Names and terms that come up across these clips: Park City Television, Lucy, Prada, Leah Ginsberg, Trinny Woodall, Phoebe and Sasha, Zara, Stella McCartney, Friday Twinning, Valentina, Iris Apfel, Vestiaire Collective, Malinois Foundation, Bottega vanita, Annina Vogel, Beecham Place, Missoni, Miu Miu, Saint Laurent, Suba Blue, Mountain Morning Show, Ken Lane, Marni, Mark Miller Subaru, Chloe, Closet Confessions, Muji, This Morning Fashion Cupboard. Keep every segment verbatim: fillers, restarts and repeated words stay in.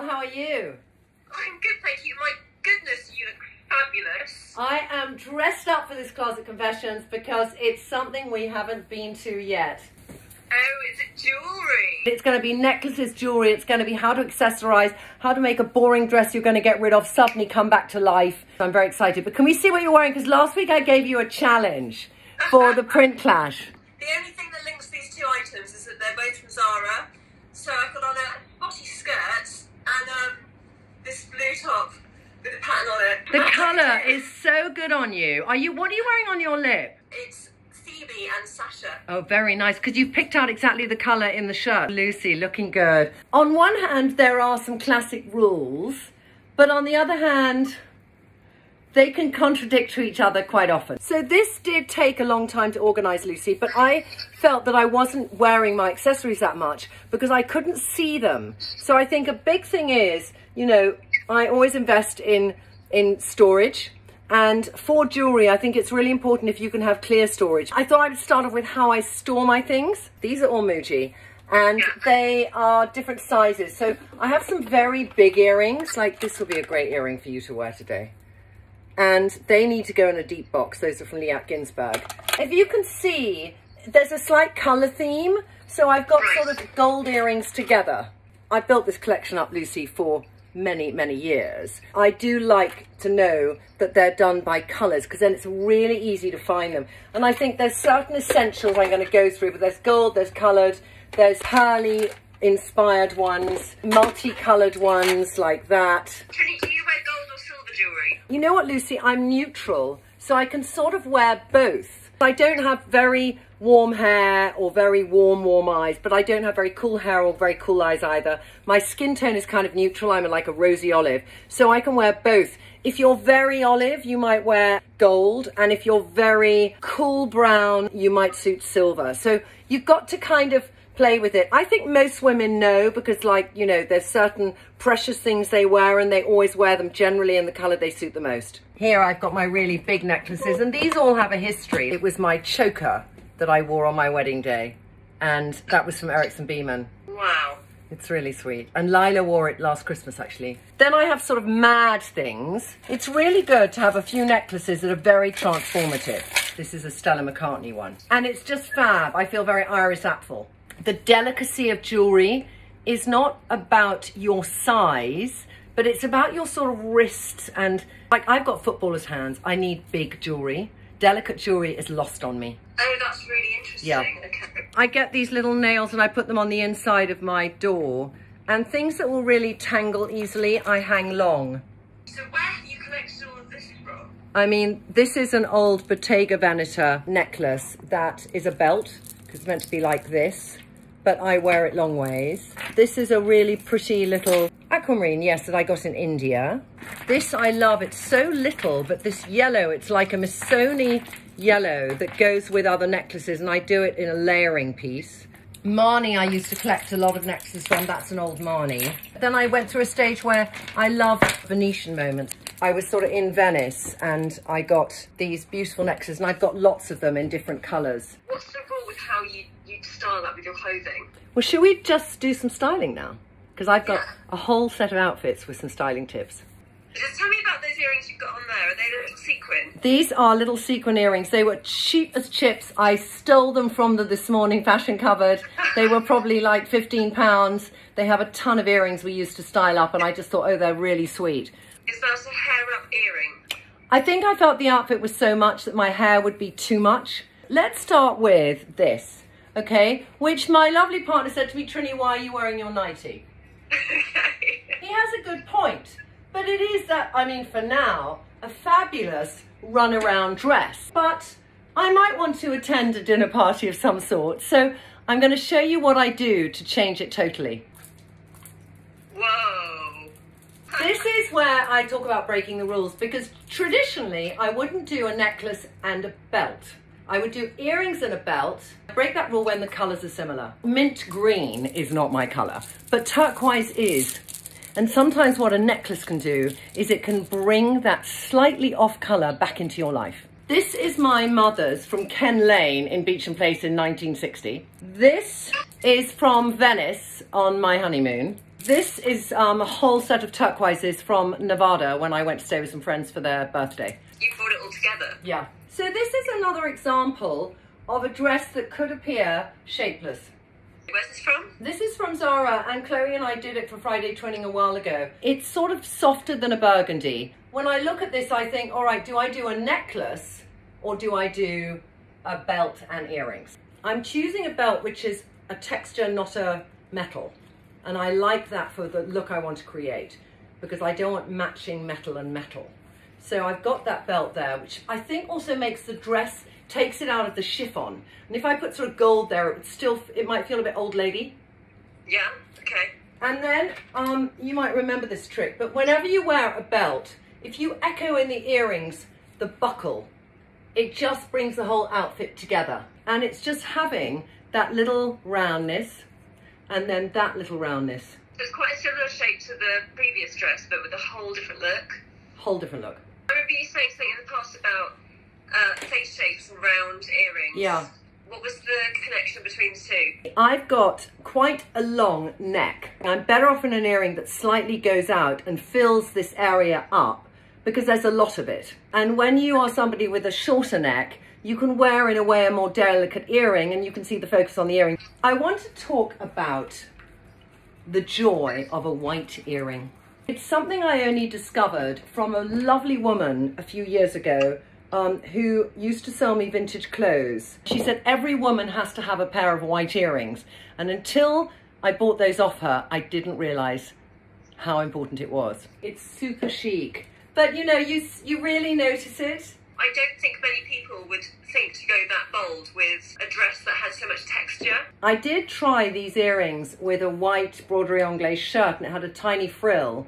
well, how are you? I'm good, thank you. My goodness, you look fabulous. I am dressed up for this Closet Confessions because it's something we haven't been to yet. Oh, is it jewellery? It's going to be necklaces, jewellery. It's going to be how to accessorise, how to make a boring dress you're going to get rid of suddenly come back to life. I'm very excited. But can we see what you're wearing? Because last week I gave you a challenge for the print clash. The only thing that links these two items is that they're both from Zara. So I've got on a spotty skirt and um, this blue top with a pattern on it. The colour is so good on you. Are you? What are you wearing on your lip? It's Phoebe and Sasha. Oh, very nice, because you've picked out exactly the colour in the shirt. Lucy, looking good. On one hand, there are some classic rules, but on the other hand, they can contradict to each other quite often. So this did take a long time to organise, Lucy, but I felt that I wasn't wearing my accessories that much because I couldn't see them. So I think a big thing is, you know, I always invest in, in storage. And for jewellery, I think it's really important if you can have clear storage. I thought I would start off with how I store my things. These are all Muji, and they are different sizes. So I have some very big earrings, like this will be a great earring for you to wear today. And they need to go in a deep box. Those are from Leah Ginsberg. If you can see, there's a slight colour theme. So I've got sort of gold earrings together. I built this collection up, Lucy, for many, many years. I do like to know that they're done by colours because then it's really easy to find them. And I think there's certain essentials I'm going to go through, but there's gold, there's coloured, there's pearly inspired ones, multicoloured ones like that. Tony, do you wear gold or silver jewellery? You know what, Lucy, I'm neutral, so I can sort of wear both. I don't have very warm hair or very warm, warm eyes, but I don't have very cool hair or very cool eyes either. My skin tone is kind of neutral. I'm like a rosy olive, so I can wear both. If you're very olive, you might wear gold, and if you're very cool brown, you might suit silver. So you've got to kind of play with it. I think most women know because, like, you know, there's certain precious things they wear and they always wear them generally in the colour they suit the most. Here I've got my really big necklaces, and these all have a history. It was my choker that I wore on my wedding day, and that was from Erickson Beamon. Wow. It's really sweet. And Lila wore it last Christmas, actually. Then I have sort of mad things. It's really good to have a few necklaces that are very transformative. This is a Stella McCartney one, and it's just fab. I feel very Iris Apfel. The delicacy of jewellery is not about your size, but it's about your sort of wrists. And like, I've got footballers' hands. I need big jewellery. Delicate jewellery is lost on me. Oh, that's really interesting. Yeah. Okay. I get these little nails and I put them on the inside of my door. And things that will really tangle easily, I hang long. So where have you collected all of this from? I mean, this is an old Bottega Vanita necklace that is a belt. It's meant to be like this, but I wear it long ways. This is a really pretty little aquamarine, yes, that I got in India. This I love, it's so little, but this yellow, it's like a Missoni yellow that goes with other necklaces, and I do it in a layering piece. Marni, I used to collect a lot of necklaces from, that's an old Marni. Then I went through a stage where I loved Venetian moments. I was sort of in Venice and I got these beautiful necklaces, and I've got lots of them in different colours. What's the rule with how you, you style up with your clothing? Well, should we just do some styling now? Because I've got yeah. a whole set of outfits with some styling tips. Just tell me about those earrings you've got on there. Are they little sequin? These are little sequin earrings. They were cheap as chips. I stole them from the This Morning Fashion Cupboard. They were probably like fifteen pounds. They have a ton of earrings we used to style up, and I just thought, oh, they're really sweet. Is that a hair-up earring? I think I felt the outfit was so much that my hair would be too much. Let's start with this, okay? Which my lovely partner said to me, Trini, why are you wearing your nightie? He has a good point. But it is that, I mean, for now, a fabulous run-around dress. But I might want to attend a dinner party of some sort, so I'm going to show you what I do to change it totally. Whoa! This is where I talk about breaking the rules, because traditionally I wouldn't do a necklace and a belt. I would do earrings and a belt. I break that rule when the colours are similar. Mint green is not my colour, but turquoise is. And sometimes what a necklace can do is it can bring that slightly off colour back into your life. This is my mother's from Ken Lane in Beecham Place in nineteen sixty. This is from Venice on my honeymoon. This is um, a whole set of turquoises from Nevada when I went to stay with some friends for their birthday. You brought it all together? Yeah. So this is another example of a dress that could appear shapeless. Where's this from? This is from Zara, and Chloe and I did it for Friday Twinning a while ago. It's sort of softer than a burgundy. When I look at this, I think, all right, do I do a necklace or do I do a belt and earrings? I'm choosing a belt which is a texture, not a metal. And I like that for the look I want to create, because I don't want matching metal and metal. So I've got that belt there, which I think also makes the dress, takes it out of the chiffon. And if I put sort of gold there, it would still, it might feel a bit old lady. Yeah, okay. And then um, you might remember this trick, but whenever you wear a belt, if you echo in the earrings, the buckle, it just brings the whole outfit together. And it's just having that little roundness, and then that little roundness. It's quite a similar shape to the previous dress, but with a whole different look. Whole different look. I remember you saying something in the past about uh, face shapes and round earrings. Yeah. What was the connection between the two? I've got quite a long neck. I'm better off in an earring that slightly goes out and fills this area up, because there's a lot of it. And when you are somebody with a shorter neck, you can wear in a way a more delicate earring, and you can see the focus on the earring. I want to talk about the joy of a white earring. It's something I only discovered from a lovely woman a few years ago um, who used to sell me vintage clothes. She said every woman has to have a pair of white earrings. And until I bought those off her, I didn't realize how important it was. It's super chic, but you know, you, you really notice it. I don't think many people would think to go that bold with a dress that has so much texture. I did try these earrings with a white broderie anglaise shirt, and it had a tiny frill,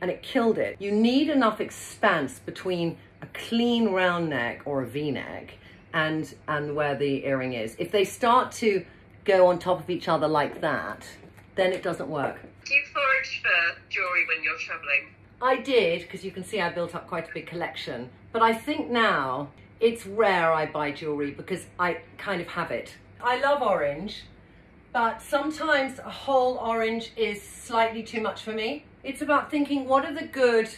and it killed it. You need enough expanse between a clean round neck or a V-neck and, and where the earring is. If they start to go on top of each other like that, then it doesn't work. Do you forage for jewellery when you're travelling? I did, because you can see I built up quite a big collection. But I think now it's rare I buy jewellery because I kind of have it. I love orange, but sometimes a whole orange is slightly too much for me. It's about thinking, what are the good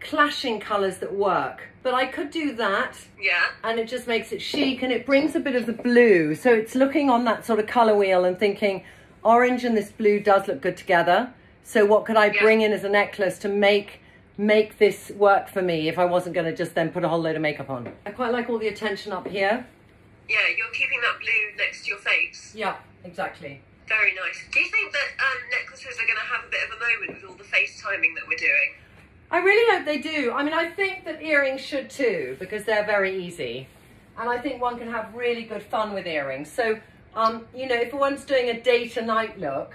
clashing colours that work? But I could do that. Yeah. And it just makes it chic, and it brings a bit of the blue. So it's looking on that sort of colour wheel and thinking, orange and this blue does look good together. So what could I yeah. bring in as a necklace to make make this work for me if I wasn't going to just then put a whole load of makeup on? I quite like all the attention up here. Yeah, you're keeping that blue next to your face. Yeah, exactly. Very nice. Do you think that um, necklaces are going to have a bit of a moment with all the face timing that we're doing? I really hope they do. I mean, I think that earrings should too, because they're very easy. And I think one can have really good fun with earrings. So, um, you know, if one's doing a day-to-night look,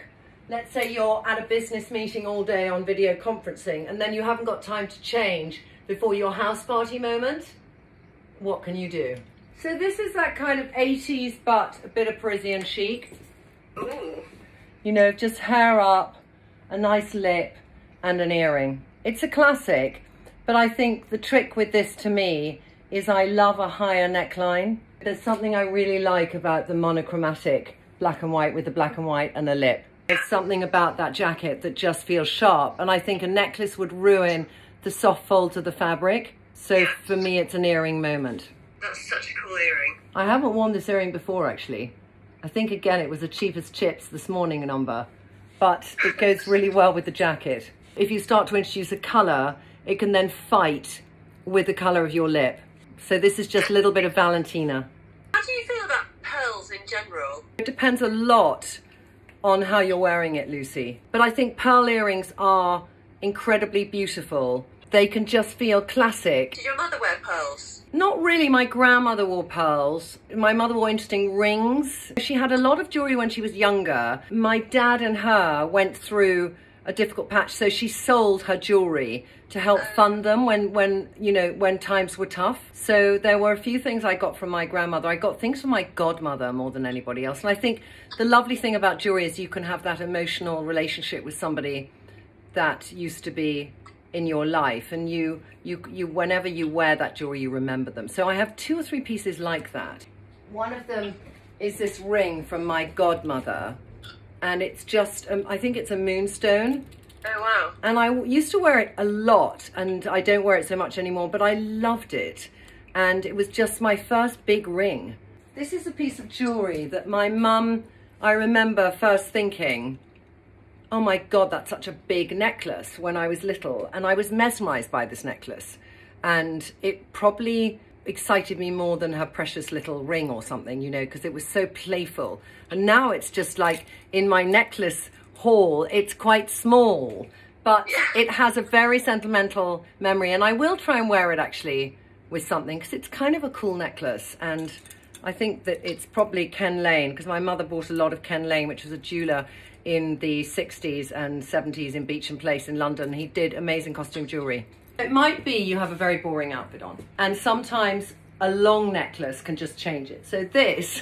let's say you're at a business meeting all day on video conferencing, and then you haven't got time to change before your house party moment, what can you do? So this is that kind of eighties, but a bit of Parisian chic. Ooh. You know, just hair up, a nice lip, and an earring. It's a classic, but I think the trick with this to me is I love a higher neckline. There's something I really like about the monochromatic black and white with the black and white and a lip. There's something about that jacket that just feels sharp, and I think a necklace would ruin the soft folds of the fabric. So yeah. for me, it's an earring moment. That's such a cool earring. I haven't worn this earring before, actually. I think, again, it was the cheapest chips this morning number, but it goes really well with the jacket. If you start to introduce a colour, it can then fight with the colour of your lip. So this is just a little bit of Valentina. How do you feel about pearls in general? It depends a lot on how you're wearing it, Lucy. But I think pearl earrings are incredibly beautiful. They can just feel classic. Did your mother wear pearls? Not really. My grandmother wore pearls. My mother wore interesting rings. She had a lot of jewellery when she was younger. My dad and her went through a difficult patch, so she sold her jewellery to help fund them when, when, you know, when times were tough. So there were a few things I got from my grandmother. I got things from my godmother more than anybody else. And I think the lovely thing about jewellery is you can have that emotional relationship with somebody that used to be in your life. And you, you, you, whenever you wear that jewellery, you remember them. So I have two or three pieces like that. One of them is this ring from my godmother, and it's just, um, I think it's a moonstone. Oh, wow. And I used to wear it a lot, and I don't wear it so much anymore, but I loved it. And it was just my first big ring. This is a piece of jewellery that my mum, I remember first thinking, oh my God, that's such a big necklace, when I was little. And I was mesmerised by this necklace. And it probably excited me more than her precious little ring or something, you know, because it was so playful. And now it's just like in my necklace haul, it's quite small, but it has a very sentimental memory. And I will try and wear it actually with something, because it's kind of a cool necklace. And I think that it's probably Ken Lane, because my mother bought a lot of Ken Lane, which was a jeweler in the sixties and seventies in Beecham Place in London. He did amazing costume jewellery. It might be you have a very boring outfit on, and sometimes a long necklace can just change it. So this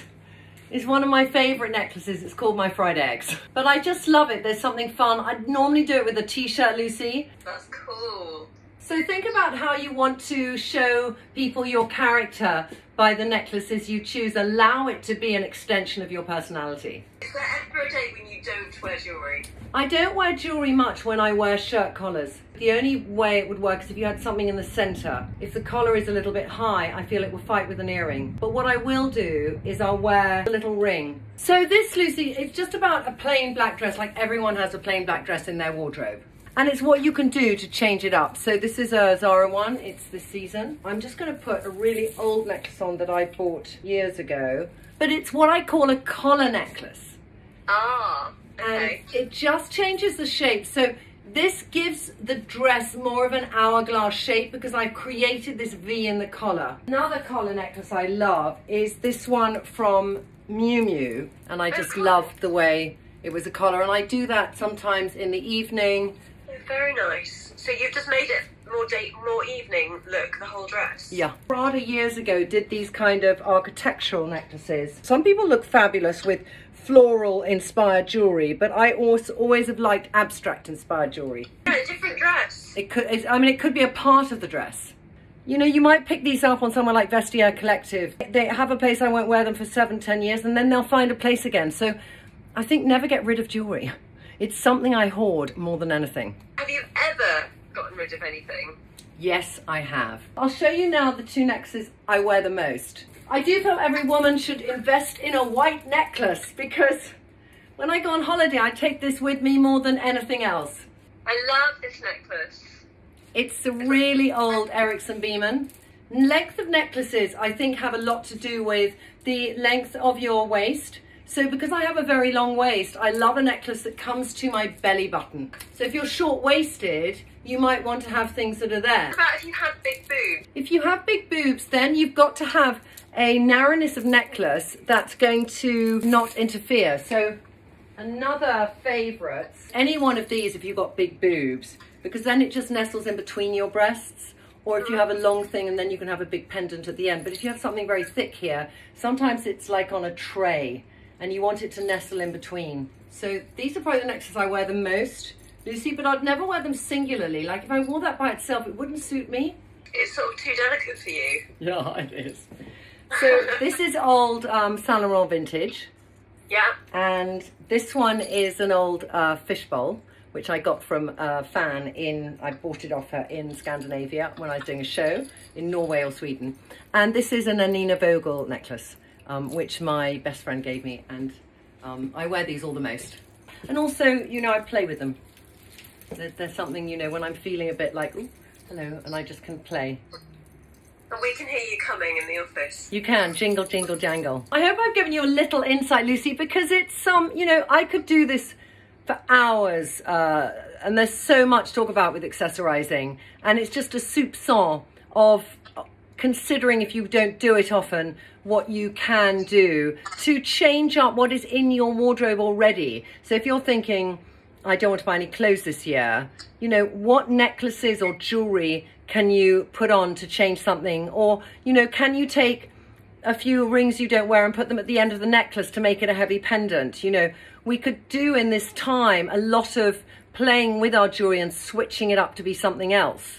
is one of my favourite necklaces. It's called my fried eggs. But I just love it. There's something fun. I'd normally do it with a t-shirt, Lucy. That's cool. So think about how you want to show people your character by the necklaces you choose. Allow it to be an extension of your personality. Is there ever a day when you don't wear jewellery? I don't wear jewellery much when I wear shirt collars. The only way it would work is if you had something in the centre. If the collar is a little bit high, I feel it will fight with an earring. But what I will do is I'll wear a little ring. So this, Lucy, it's just about a plain black dress, like everyone has a plain black dress in their wardrobe. And it's what you can do to change it up. So this is a Zara one, it's this season. I'm just gonna put a really old necklace on that I bought years ago, but it's what I call a collar necklace. Ah, okay. And it just changes the shape. So this gives the dress more of an hourglass shape because I've created this V in the collar. Another collar necklace I love is this one from Miu Miu. And I just oh, cool. love the way it was a collar. And I do that sometimes in the evening. Very nice. So you've just made it more date, more evening look, the whole dress. Yeah. Prada years ago did these kind of architectural necklaces. Some people look fabulous with floral inspired jewellery, but I also always have liked abstract inspired jewellery. Yeah, a different dress. It could, it's, I mean, it could be a part of the dress. You know, you might pick these up on somewhere like Vestiaire Collective. They have a place I won't wear them for seven, ten years, and then they'll find a place again. So I think never get rid of jewellery. It's something I hoard more than anything. Have you ever gotten rid of anything? Yes, I have. I'll show you now the two necklaces I wear the most. I do feel every woman should invest in a white necklace because when I go on holiday, I take this with me more than anything else. I love this necklace. It's a really old Erickson Beamon. Length of necklaces, I think, have a lot to do with the length of your waist. So because I have a very long waist, I love a necklace that comes to my belly button. So if you're short-waisted, you might want to have things that are there. What about if you have big boobs? If you have big boobs, then you've got to have a narrowness of necklace that's going to not interfere. So another favourite, any one of these if you've got big boobs, because then it just nestles in between your breasts. Or if you have a long thing and then you can have a big pendant at the end. But if you have something very thick here, sometimes it's like on a tray, and you want it to nestle in between. So these are probably the necklaces I wear the most, Lucy, but I'd never wear them singularly. Like if I wore that by itself, it wouldn't suit me. It's sort of too delicate for you. Yeah, it is. So this is old um, Saint Laurent vintage. Yeah. And this one is an old uh, fishbowl, which I got from a fan in, I bought it off her in Scandinavia when I was doing a show in Norway or Sweden. And this is an Annina Vogel necklace. Um, which my best friend gave me, and um, I wear these all the most. And also, you know, I play with them. There, there's something, you know, when I'm feeling a bit like, ooh, hello, and I just can play. And we can hear you coming in the office. You can, jingle, jingle, jangle. I hope I've given you a little insight, Lucy, because it's some, um, you know, I could do this for hours, uh, and there's so much to talk about with accessorizing, and it's just a soupçon of considering, if you don't do it often, what you can do to change up what is in your wardrobe already. So if you're thinking, I don't want to buy any clothes this year, you know, what necklaces or jewellery can you put on to change something? Or, you know, can you take a few rings you don't wear and put them at the end of the necklace to make it a heavy pendant? You know, we could do in this time a lot of playing with our jewellery and switching it up to be something else.